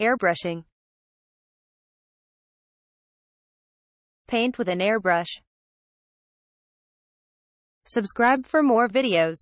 Airbrushing. Paint with an airbrush. Subscribe for more videos.